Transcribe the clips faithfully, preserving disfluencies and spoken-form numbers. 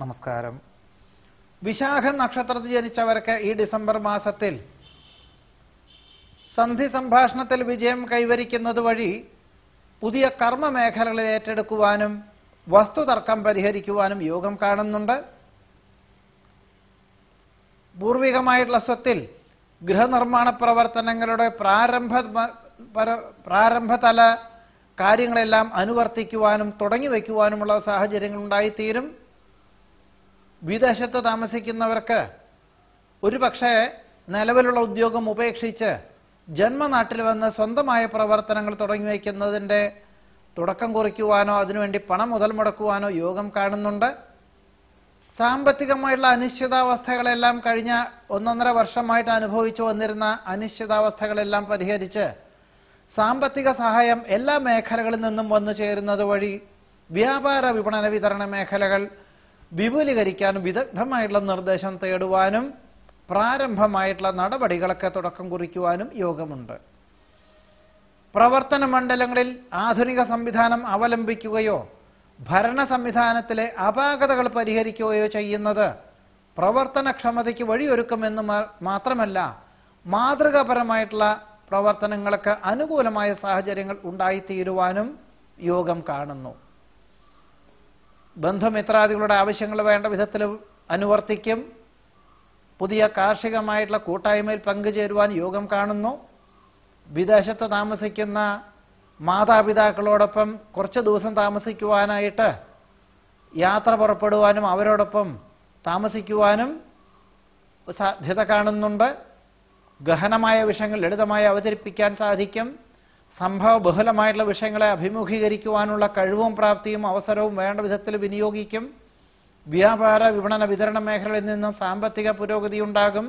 നമസ്കാരം. വിശാഖ നക്ഷത്രത്തിൽ ജനിച്ചവർക്ക് ഈ ഡിസംബർ മാസത്തിൽ സന്ധി സംഭാഷണത്തിൽ വിജയം കൈവരിക്കുന്നത് വഴി പുതിയ കർമ്മ മേഖലകളിൽ ഏറ്റെടുക്കുവാനും വസ്തുതർക്കം പരിഹരിക്കുവാനും യോഗം കാണുന്നുണ്ട്. പൂർവികമായിട്ടുള്ള സ്വത്തിൽ ഗൃഹനിർമ്മാണ പ്രവർത്തനങ്ങളുടെ പ്രാരംഭ പ്രാരംഭതല കാര്യങ്ങളെല്ലാം അനുവർത്തിക്കുവാനും തുടങ്ങി വയ്ക്കുവാനുമുള്ള സാഹചര്യങ്ങൾ ഉണ്ടായിത്തീരും. വിദേശത്ത് താമസിക്കുന്നവർക്ക് ഒരുപക്ഷെ നിലവിലുള്ള ഉദ്യോഗം ഉപേക്ഷിച്ച് ജന്മനാട്ടിൽ വന്ന് സ്വന്തമായ പ്രവർത്തനങ്ങൾ തുടങ്ങി വയ്ക്കുന്നതിൻ്റെ തുടക്കം കുറിക്കുവാനോ അതിനുവേണ്ടി പണം മുതൽ മുടക്കുവാനോ യോഗം കാണുന്നുണ്ട്. സാമ്പത്തികമായിട്ടുള്ള അനിശ്ചിതാവസ്ഥകളെല്ലാം കഴിഞ്ഞ ഒന്നൊന്നര വർഷമായിട്ട് അനുഭവിച്ചു വന്നിരുന്ന അനിശ്ചിതാവസ്ഥകളെല്ലാം പരിഹരിച്ച് സാമ്പത്തിക സഹായം എല്ലാ മേഖലകളിൽ നിന്നും വന്നു ചേരുന്നത് വഴി വ്യാപാര വിപണന വിതരണ മേഖലകൾ വിപുലീകരിക്കാനും വിദഗ്ധമായിട്ടുള്ള നിർദ്ദേശം തേടുവാനും പ്രാരംഭമായിട്ടുള്ള നടപടികളൊക്കെ തുടക്കം കുറിക്കുവാനും യോഗമുണ്ട്. പ്രവർത്തന മണ്ഡലങ്ങളിൽ ആധുനിക സംവിധാനം അവലംബിക്കുകയോ ഭരണ സംവിധാനത്തിലെ അപാകതകൾ പരിഹരിക്കുകയോ ചെയ്യുന്നത് പ്രവർത്തനക്ഷമതയ്ക്ക് വഴിയൊരുക്കുമെന്ന് മാത്രമല്ല മാതൃകാപരമായിട്ടുള്ള പ്രവർത്തനങ്ങൾക്ക് അനുകൂലമായ സാഹചര്യങ്ങൾ ഉണ്ടായിത്തീരുവാനും യോഗം കാണുന്നു. ബന്ധുമിത്രാദികളുടെ ആവശ്യങ്ങൾ വേണ്ട വിധത്തിൽ അനുവർത്തിക്കും. പുതിയ കാർഷികമായിട്ടുള്ള കൂട്ടായ്മയിൽ പങ്കുചേരുവാൻ യോഗം കാണുന്നു. വിദേശത്ത് താമസിക്കുന്ന മാതാപിതാക്കളോടൊപ്പം കുറച്ച് ദിവസം താമസിക്കുവാനായിട്ട് യാത്ര പുറപ്പെടുവാനും അവരോടൊപ്പം താമസിക്കുവാനും സാധ്യത കാണുന്നുണ്ട്. ഗഹനമായ വിഷയങ്ങൾ ലളിതമായി അവതരിപ്പിക്കാൻ സാധിക്കും. സംഭവ ബഹുലമായിട്ടുള്ള വിഷയങ്ങളെ അഭിമുഖീകരിക്കുവാനുള്ള കഴിവും പ്രാപ്തിയും അവസരവും വേണ്ട വിധത്തിൽ വിനിയോഗിക്കും. വ്യാപാര വിപണന വിതരണ മേഖലയിൽ നിന്നും സാമ്പത്തിക പുരോഗതി ഉണ്ടാകും.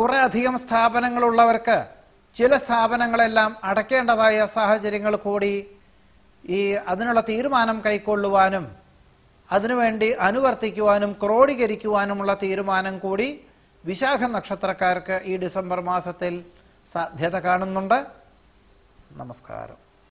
കുറേ അധികം സ്ഥാപനങ്ങളുള്ളവർക്ക് ചില സ്ഥാപനങ്ങളെല്ലാം അടയ്ക്കേണ്ടതായ സാഹചര്യങ്ങൾ കൂടി ഈ അതിനുള്ള തീരുമാനം കൈക്കൊള്ളുവാനും അതിനുവേണ്ടി അനുവർത്തിക്കുവാനും ക്രോഡീകരിക്കുവാനുമുള്ള തീരുമാനം കൂടി വിശാഖ നക്ഷത്രക്കാർക്ക് ഈ ഡിസംബർ മാസത്തിൽ സാധ്യത കാണുന്നുണ്ട്. നമസ്കാരം.